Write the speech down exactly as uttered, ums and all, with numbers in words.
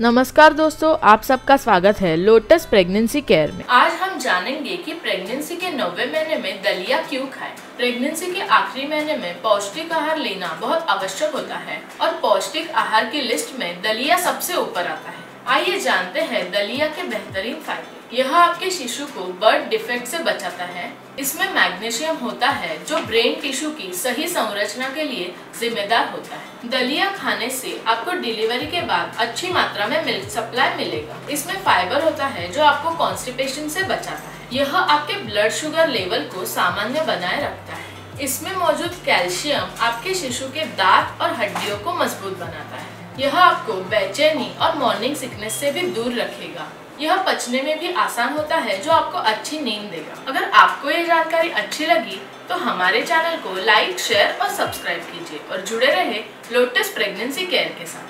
नमस्कार दोस्तों, आप सबका स्वागत है लोटस प्रेगनेंसी केयर में। आज हम जानेंगे कि प्रेगनेंसी के नौवे महीने में दलिया क्यों खाएं। प्रेगनेंसी के आखिरी महीने में पौष्टिक आहार लेना बहुत आवश्यक होता है और पौष्टिक आहार की लिस्ट में दलिया सबसे ऊपर आता है। आइए जानते हैं दलिया के बेहतरीन फायदे। यह आपके शिशु को बर्थ डिफेक्ट से बचाता है। इसमें मैग्नीशियम होता है जो ब्रेन टिश्यू की सही संरचना के लिए जिम्मेदार होता है। दलिया खाने से आपको डिलीवरी के बाद अच्छी मात्रा में मिल्क सप्लाई मिलेगा। इसमें फाइबर होता है जो आपको कॉन्स्टिपेशन से बचाता है। यह आपके ब्लड शुगर लेवल को सामान्य बनाए रखता है। इसमें मौजूद कैल्शियम आपके शिशु के दांत और हड्डियों को मजबूत बनाता है। यह आपको बेचैनी और मॉर्निंग सिकनेस से भी दूर रखेगा। यह पचने में भी आसान होता है जो आपको अच्छी नींद देगा। अगर आपको ये जानकारी अच्छी लगी तो हमारे चैनल को लाइक, शेयर और सब्सक्राइब कीजिए और जुड़े रहे लोटस प्रेगनेंसी केयर के साथ।